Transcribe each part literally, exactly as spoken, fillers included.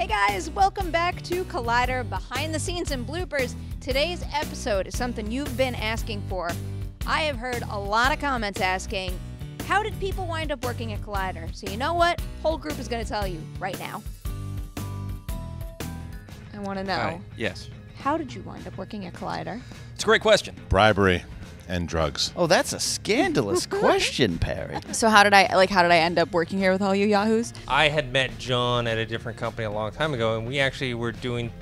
Hey guys, welcome back to Collider Behind the Scenes and Bloopers. Today's episode is something you've been asking for. I have heard a lot of comments asking, how did people wind up working at Collider? So you know what? Whole group is going to tell you right now. I want to know. Hi. Yes. How did you wind up working at Collider? It's a great question. Bribery and drugs. Oh, that's a scandalous question, Perri. So how did I like how did I end up working here with all you yahoos? I had met John at a different company a long time ago, and we actually were doing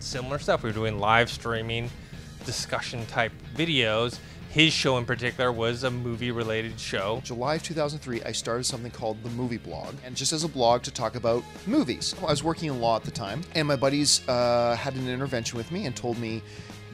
similar stuff. We were doing live streaming, discussion type videos. His show in particular was a movie-related show. July of two thousand three, I started something called the Movie Blog, and just as a blog to talk about movies. I was working in law at the time, and my buddies uh, had an intervention with me and told me,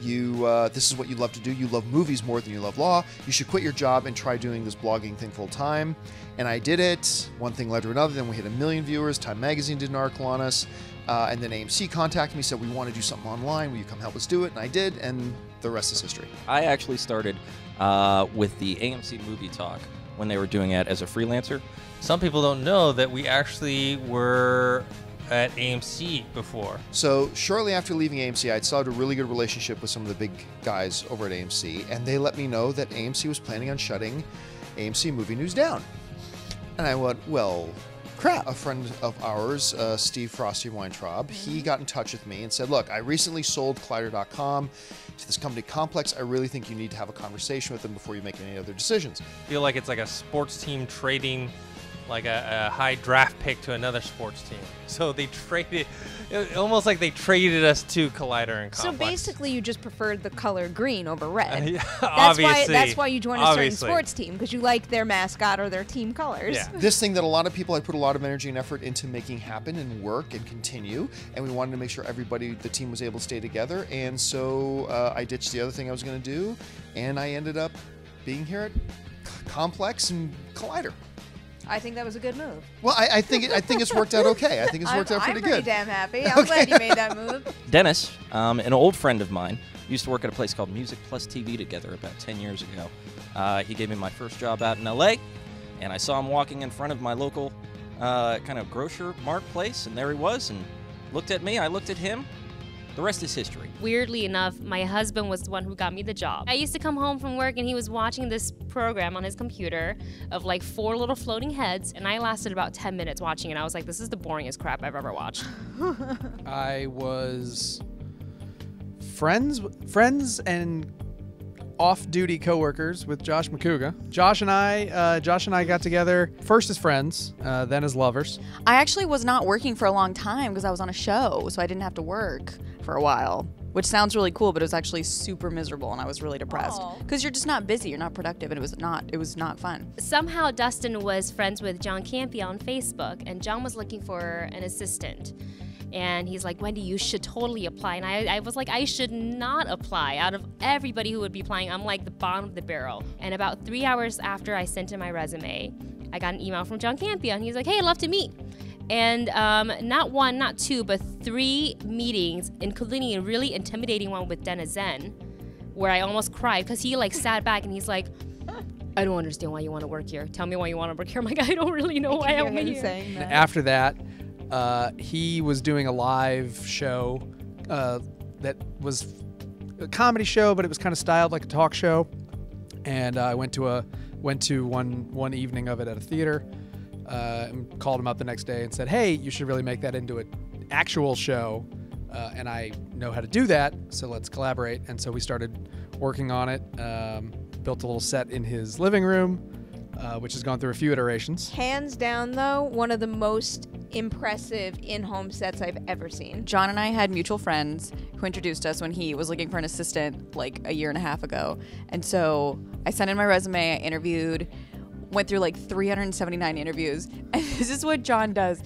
"You, uh, this is what you love to do. You love movies more than you love law. You should quit your job and try doing this blogging thing full time." And I did it. One thing led to another. Then we hit a million viewers. Time Magazine did an article on us, uh, and then A M C contacted me, said, "We want to do something online. Will you come help us do it?" And I did, and the rest is history. I actually started uh, with the A M C Movie Talk when they were doing it as a freelancer. Some people don't know that we actually were at A M C before. So shortly after leaving A M C, I started a really good relationship with some of the big guys over at A M C, and they let me know that A M C was planning on shutting A M C Movie News down. And I went, well, crap. A friend of ours, uh, Steve Frosty Weintraub, he got in touch with me and said, look, I recently sold Collider dot com to this company Complex. I really think you need to have a conversation with them before you make any other decisions. I feel like it's like a sports team trading like a, a high draft pick to another sports team. So they traded, it almost like they traded us to Collider and Complex. So basically you just preferred the color green over red. Uh, yeah, that's obviously. Why, that's why you joined a obviously. certain sports team, because you like their mascot or their team colors. Yeah. This thing that a lot of people had put a lot of energy and effort into making happen and work and continue, and we wanted to make sure everybody, the team was able to stay together, and so uh, I ditched the other thing I was gonna do, and I ended up being here at Complex and Collider. I think that was a good move. Well, I, I think it, I think it's worked out okay. I think it's worked I'm, out pretty, I'm pretty good. I'm pretty damn happy. I'm okay. Glad you made that move. Dennis, um, an old friend of mine, used to work at a place called Music Plus T V together about ten years ago. Uh, he gave me my first job out in L A, and I saw him walking in front of my local uh, kind of grocer mart place, and there he was, and looked at me, I looked at him. The rest is history. Weirdly enough, my husband was the one who got me the job. I used to come home from work and he was watching this program on his computer of like four little floating heads, and I lasted about ten minutes watching it. I was like, this is the boringest crap I've ever watched. I was friends, friends and off-duty coworkers with Josh Macuga. Josh and I, uh, Josh and I got together first as friends, uh, then as lovers. I actually was not working for a long time because I was on a show, so I didn't have to work for a while, which sounds really cool, but it was actually super miserable, and I was really depressed because you're just not busy, you're not productive, and it was not, it was not fun. Somehow Dustin was friends with John Campea on Facebook, and John was looking for an assistant. And he's like, Wendy, you should totally apply. And I, I was like, I should not apply. Out of everybody who would be applying, I'm like the bottom of the barrel. And about three hours after I sent in my resume, I got an email from John Campea, and he's like, hey, I'd love to meet. And um, not one, not two, but three meetings, including a really intimidating one with Dennis Tzeng, where I almost cried, because he like sat back and he's like, I don't understand why you want to work here. Tell me why you want to work here. I'm like, I don't really know why I want to here. That. After that, Uh, he was doing a live show uh, that was a comedy show, but it was kind of styled like a talk show. And uh, I went to a went to one one evening of it at a theater. Uh, and called him up the next day and said, "Hey, you should really make that into an actual show." Uh, and I know how to do that, so let's collaborate. And so we started working on it. Um, built a little set in his living room. Uh, which has gone through a few iterations. Hands down, though, one of the most impressive in-home sets I've ever seen. John and I had mutual friends who introduced us when he was looking for an assistant like a year and a half ago. And so I sent in my resume, I interviewed, went through like three hundred seventy-nine interviews. And this is what John does.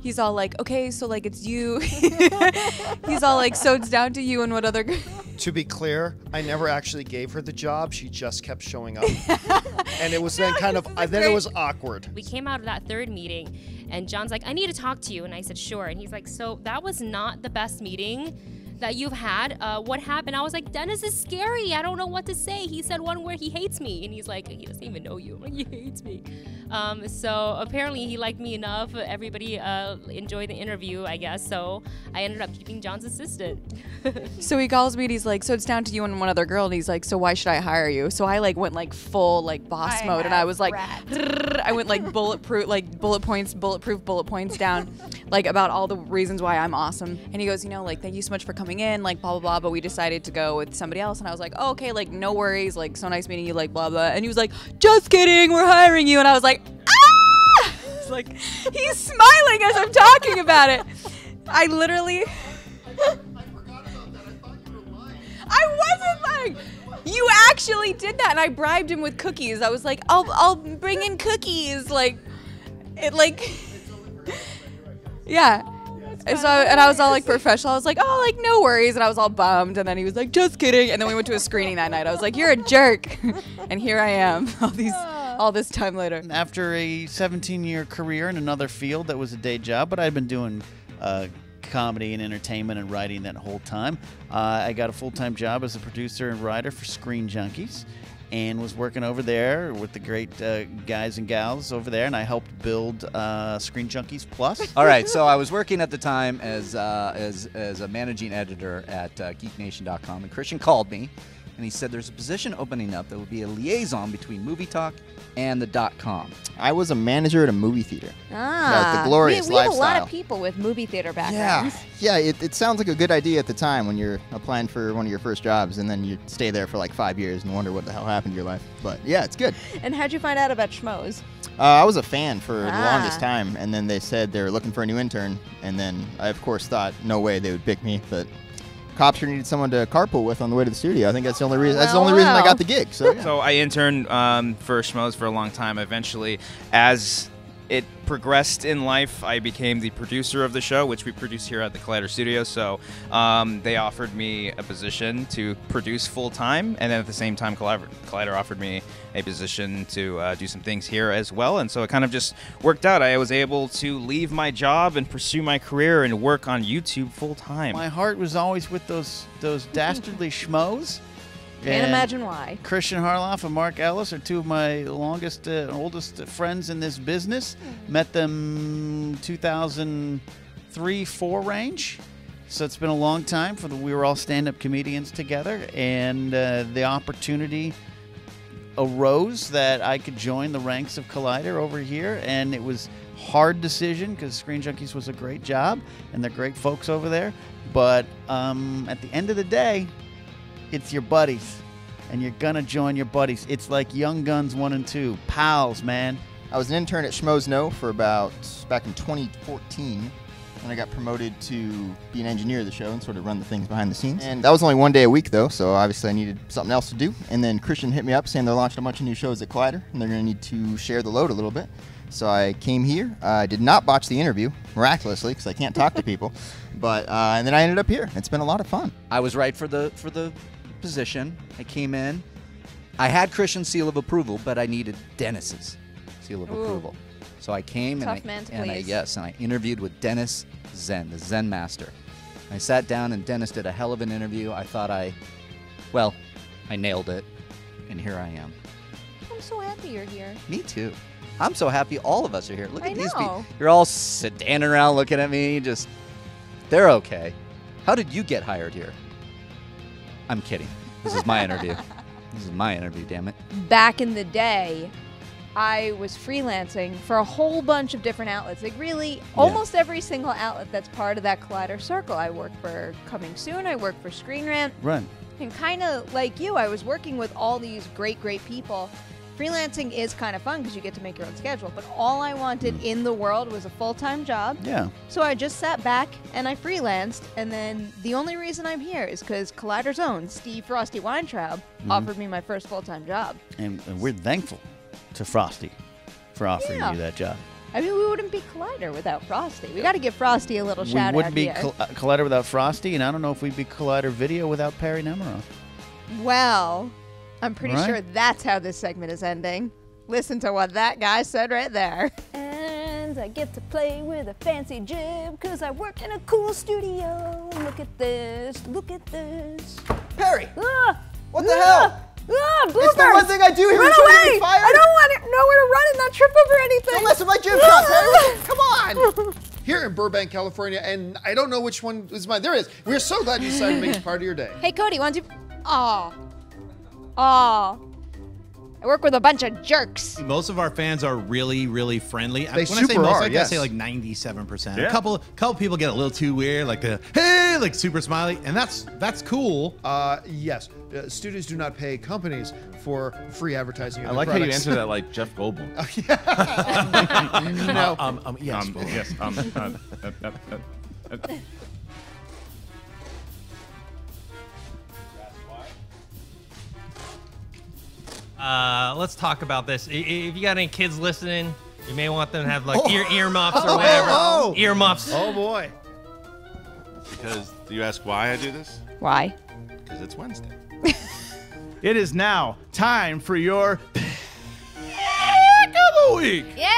He's all like, okay, so like it's you. He's all like, so it's down to you and what other... To be clear, I never actually gave her the job. She just kept showing up. And it was no, then kind of, uh, then it was awkward. We came out of that third meeting and John's like, I need to talk to you. And I said, sure. And he's like, so that was not the best meeting that you've had. Uh, what happened? I was like, Dennis is scary. I don't know what to say. He said one word, he hates me. And he's like, he doesn't even know you. He hates me. Um, so apparently he liked me enough. Everybody uh, enjoyed the interview, I guess. So I ended up keeping John's assistant. So he calls me and he's like, so it's down to you and one other girl. And he's like, so why should I hire you? So I like went like full like boss I mode. And I was like, I went like bulletproof, like bullet points, bulletproof bullet points down, like about all the reasons why I'm awesome. And he goes, you know, like, thank you so much for coming in, like blah, blah, blah. But we decided to go with somebody else. And I was like, oh, okay, like no worries. Like, so nice meeting you, like blah, blah. And he was like, just kidding, we're hiring you. And I was like, ah! It's like, he's smiling as I'm talking about it. I literally. I wasn't like, you actually did that, and I bribed him with cookies. I was like, I'll, I'll bring in cookies, like, it like, yeah. And so, and I was all like professional. I was like, oh, like no worries, and I was all bummed. And then he was like, just kidding. And then we went to a screening that night. I was like, you're a jerk, and here I am, all these, all this time later. After a seventeen-year career in another field that was a day job, but I'd been doing. Uh, comedy and entertainment and writing that whole time. Uh, I got a full-time job as a producer and writer for Screen Junkies and was working over there with the great uh, guys and gals over there, and I helped build uh, Screen Junkies Plus. All right, so I was working at the time as, uh, as, as a managing editor at uh, geek nation dot com, and Kristian called me and he said there's a position opening up that would be a liaison between Movie Talk and the dot com. I was a manager at a movie theater. Ah. Now, the glorious we, we lifestyle. We have a lot of people with movie theater backgrounds. Yeah, yeah it, it sounds like a good idea at the time when you're applying for one of your first jobs, and then you stay there for like five years and wonder what the hell happened to your life. But yeah, it's good. And how'd you find out about Schmoes? Uh, I was a fan for ah. the longest time, and then they said they were looking for a new intern, and then I, of course, thought no way they would pick me, but... Cops needed someone to carpool with on the way to the studio. I think that's the only reason. That's the only reason I got the gig. So, yeah. So I interned um, for Schmoes for a long time. Eventually, as it progressed in life, I became the producer of the show, which we produce here at the Collider Studio. So um, they offered me a position to produce full time, and then at the same time, Collider offered me a position to uh, do some things here as well. And so it kind of just worked out. I was able to leave my job and pursue my career and work on YouTube full time. My heart was always with those those dastardly schmoes. Can't and imagine why. Kristian Harloff and Mark Ellis are two of my longest, uh, oldest friends in this business. Met them two thousand three, four range. So it's been a long time. For the, we were all stand-up comedians together. And uh, the opportunity arose that I could join the ranks of Collider over here. And it was a hard decision because Screen Junkies was a great job. And they're great folks over there. But um, at the end of the day... It's your buddies, and you're going to join your buddies. It's like Young Guns one and two, pals, man. I was an intern at Schmoes Know for about back in twenty fourteen, and I got promoted to be an engineer of the show and sort of run the things behind the scenes. And that was only one day a week, though, so obviously I needed something else to do. And then Kristian hit me up saying they're launching a bunch of new shows at Collider, and they're going to need to share the load a little bit. So I came here. I uh, did not botch the interview, miraculously, because I can't talk to people. But uh, and then I ended up here. It's been a lot of fun. I was right for the for the position. I came in. I had Kristian's seal of approval, but I needed Dennis's seal of Ooh. Approval. So I came Tough and, I, man to and I yes, and I interviewed with Dennis Tzeng, the Zen master. I sat down and Dennis did a hell of an interview. I thought I, well, I nailed it, and here I am. I'm so happy you're here. Me too. I'm so happy all of us are here. Look at I these know. people. You're all standing around looking at me. Just, they're okay. How did you get hired here? I'm kidding. This is my interview. This is my interview, damn it. Back in the day, I was freelancing for a whole bunch of different outlets. Like really, yeah. almost every single outlet that's part of that Collider circle. I worked for Coming Soon. I worked for Screen Rant. Run. And kind of like you, I was working with all these great, great people. Freelancing is kind of fun because you get to make your own schedule, but all I wanted in the world was a full-time job. Yeah. So I just sat back and I freelanced, and then the only reason I'm here is because Collider's own Steve Frosty Weintraub mm-hmm. offered me my first full-time job. And, and we're thankful to Frosty for offering yeah. you that job. I mean, we wouldn't be Collider without Frosty. We got to give Frosty a little shout-out. We wouldn't be Col Collider without Frosty, and I don't know if we'd be Collider Video without Perri Nemiroff. Well... I'm pretty right. sure that's how this segment is ending. Listen to what that guy said right there. And I get to play with a fancy jib, cause I work in a cool studio. Look at this, look at this. Perri! Ah, what the ah, hell? Ah, bloopers! It's the one thing I do here. Run away! I don't want to know where to run and not trip over anything. Don't mess with my jib shot, Perri! Come on! Here in Burbank, California, and I don't know which one is mine. There it is. We're so glad you decided to make this part of your day. Hey, Cody, why don't you? Aw. Aw. I work with a bunch of jerks. Most of our fans are really, really friendly. They when super I say most, are, like, yes. I say like ninety-seven percent. Yeah. A couple, couple people get a little too weird, like the hey, like super smiley, and that's that's cool. Uh, yes, uh, studios do not pay companies for free advertising. I like products. How you answer that, like Jeff Goldblum. Oh, yeah. No. Um, um, um, yes. Um, yes. Um, um, uh, uh, uh, uh. Uh, let's talk about this. If you got any kids listening, you may want them to have like oh. ear earmuffs or whatever. Oh, oh, oh. Earmuffs. Oh boy. Because you ask why I do this? Why? Because it's Wednesday. It is now time for your pick of the week. Yeah.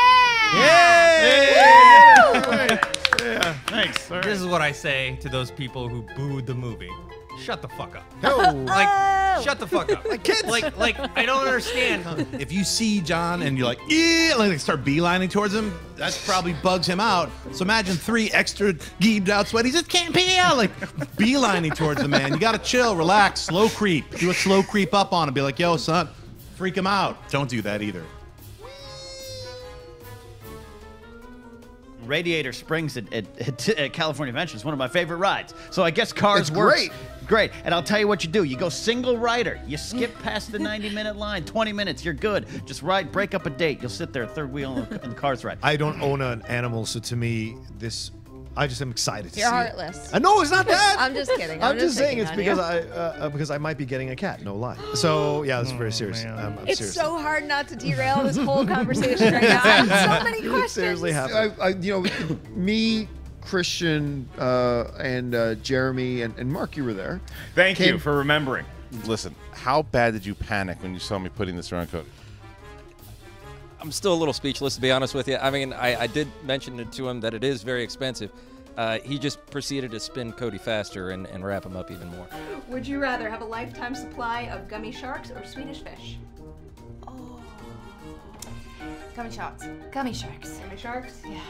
Yeah. Yay. Yay. Yeah. Thanks. This right. is what I say to those people who booed the movie. Shut the fuck up. No. Like, oh. shut the fuck up. Like, kids. Like, like, I don't understand. If you see John and you're like, yeah, like, start beelining towards him, that probably bugs him out. So imagine three extra geeked out sweaties. It can't be out. Like, beelining towards the man. You gotta chill, relax, slow creep. Do a slow creep up on him. Be like, yo, son, freak him out. Don't do that either. Radiator Springs at, at, at California Adventure is one of my favorite rides. So I guess Cars it's works. Great. Great. And I'll tell you what you do. You go single rider. You skip past the ninety minute line. twenty minutes. You're good. Just ride. Break up a date. You'll sit there third wheel in the Cars ride. I don't own an animal, so to me, this... I just am excited to You're see heartless. It. I know it's not that. I'm just kidding. I'm, I'm just, just saying it's because you. I uh, because I might be getting a cat, no lie. So yeah, it's oh, very serious. Um, I'm it's serious. So hard not to derail this whole conversation right now. I have so many questions. Seriously I, I, you know, me, Kristian, uh, and uh, Jeremy, and, and Mark, you were there. Thank Came, you for remembering. Listen, how bad did you panic when you saw me putting this around Cody? I'm still a little speechless, to be honest with you. I mean, I, I did mention it to him that it is very expensive. Uh, he just proceeded to spin Cody faster and, and wrap him up even more. Would you rather have a lifetime supply of gummy sharks or Swedish fish? Oh. Gummy sharks. Gummy sharks. Gummy sharks? Yeah.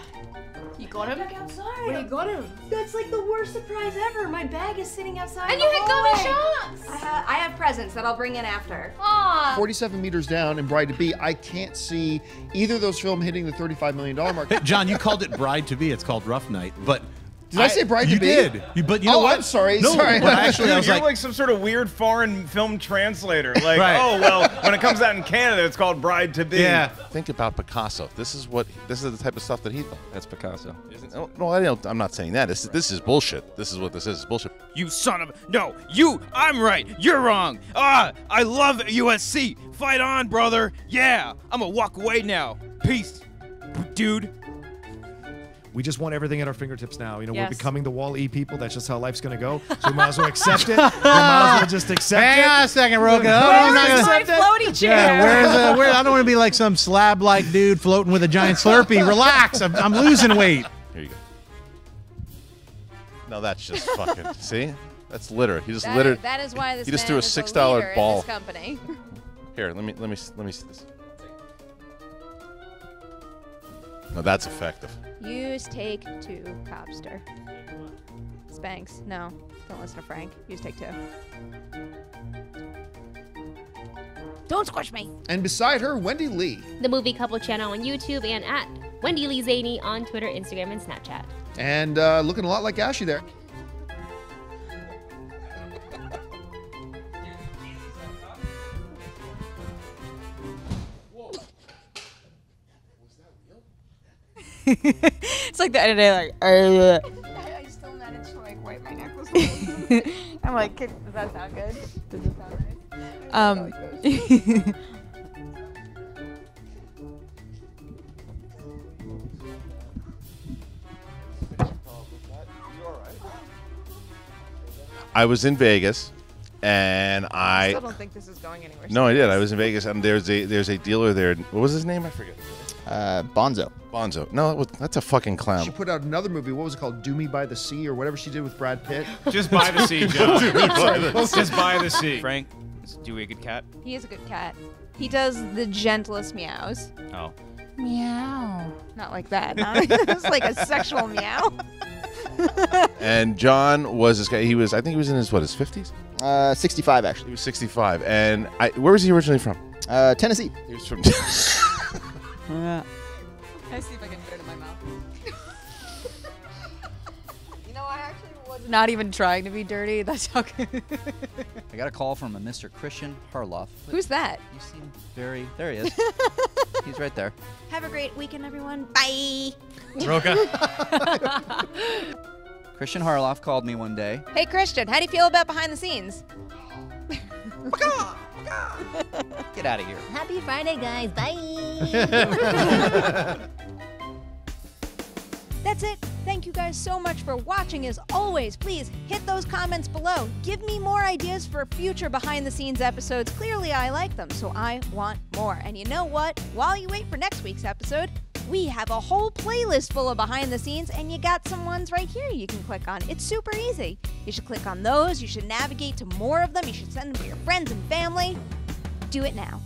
You got him? Look outside. Where you got him? That's like the worst surprise ever. My bag is sitting outside. And you had gummy sharks. I have, I have presents that I'll bring in after. Aww. forty-seven meters down in Bride to Be. I can't see either of those films hitting the thirty-five million dollar mark. Hey, John, you called it Bride to Be. It's called Rough Night, but. Did I, I say Bride to Be? You did. You, but you oh, know what? I'm sorry. No, sorry. But actually, I was You're like, like some sort of weird foreign film translator. Like, right. oh, well, when it comes out in Canada, it's called Bride to Be. Yeah. Think about Picasso. This is what. This is the type of stuff that he thought. That's Picasso. Isn't no, no, I don't, I'm not saying that. This, this is bullshit. This is what this is. It's bullshit. You son of no. You. I'm right. You're wrong. Ah, I love U S C. Fight on, brother. Yeah. I'm gonna walk away now. Peace, dude. We just want everything at our fingertips now. You know, yes. We're becoming the WALL-E people. That's just how life's going to go. So we might as well accept it. We might as well just accept Hang it. Hang on a second, Roka. Where's I'm not gonna my floaty chair? Yeah, where's a, where, I don't want to be like some slab-like dude floating with a giant Slurpee. Relax. I'm, I'm losing weight. Here you go. No, that's just fucking, see? That's litter. He just that littered. Is, that is why this He just threw a six dollar ball. In this company. Here, let me, let me, let me see this. No, that's effective. Use take two, Cobster. Spanx. No, don't listen to Frank. Use take two. Don't squish me. And beside her, Wendy Lee. The Movie Couple channel on YouTube and at Wendy Lee Zaney on Twitter, Instagram, and Snapchat. And uh, looking a lot like Ashley there. It's like the end of the day, like. Uh, I still managed to like wipe my necklace. I'm like, does that sound good? Does it sound right? Um. I was in Vegas, and I. I still don't think this is going anywhere. No, I did. I was in Vegas, and there's a there's a dealer there. What was his name? I forget. Uh, Bonzo. Bonzo. No, that was, that's a fucking clown. She put out another movie. What was it called? Do Me by the Sea or whatever she did with Brad Pitt. Just by the sea, John. Just by the sea. Frank, is Dewey a good cat? He is a good cat. He does the gentlest meows. Oh. Meow. Not like that. It's like a sexual meow. And John was this guy. He was, I think he was in his, what, his fifties? Uh, sixty-five, actually. He was sixty-five. And I, where was he originally from? Uh, Tennessee. He was from Tennessee. Yeah. I see if I can fit it in my mouth. You know, I actually was not even trying to be dirty. That's how good. I got a call from a Mister Kristian Harloff. Who's that? You seem very... There he is. He's right there. Have a great weekend, everyone. Bye. Roka. Kristian Harloff called me one day. Hey, Kristian, how do you feel about behind the scenes? Get out of here. Happy Friday, guys. Bye. That's it. Thank you guys so much for watching. As always, please hit those comments below. Give me more ideas for future behind-the-scenes episodes. Clearly, I like them, so I want more. And you know what? While you wait for next week's episode, we have a whole playlist full of behind the scenes, and you got some ones right here you can click on. It's super easy. You should click on those. You should navigate to more of them. You should send them to your friends and family. Do it now.